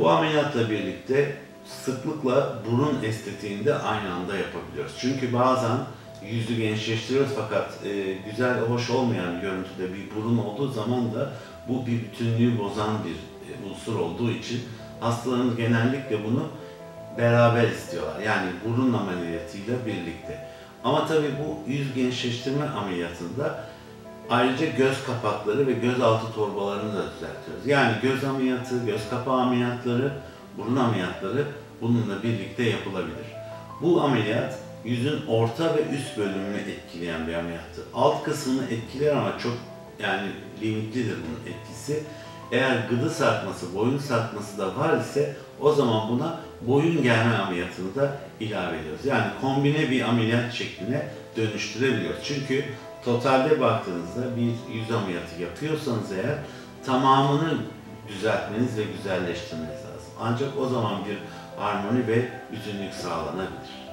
Bu ameliyatla birlikte sıklıkla burun estetiğini de aynı anda yapabiliyoruz. Çünkü bazen yüzü gençleştiriyoruz fakat güzel, hoş olmayan görüntüde bir burun olduğu zaman da bu bir bütünlüğü bozan bir unsur olduğu için hastalarımız genellikle bunu beraber istiyorlar. Yani burun ameliyatıyla birlikte. Ama tabii bu yüz gençleştirme ameliyatında ayrıca göz kapakları ve göz altı torbalarını da düzeltiyoruz. Yani göz ameliyatı, göz kapağı ameliyatları, burun ameliyatları bununla birlikte yapılabilir. Bu ameliyat yüzün orta ve üst bölümünü etkileyen bir ameliyattır. Alt kısmını etkiler ama çok limitlidir bunun etkisi. Eğer gıdı sarkması, boyun sarkması da var ise o zaman buna boyun germe ameliyatını da ilave ediyoruz. Yani kombine bir ameliyat şekline dönüştürebiliyoruz. Çünkü totalde baktığınızda bir yüz ameliyatı yapıyorsanız eğer tamamını düzeltmeniz ve güzelleştirmeniz lazım. Ancak o zaman bir harmoni ve bütünlük sağlanabilir.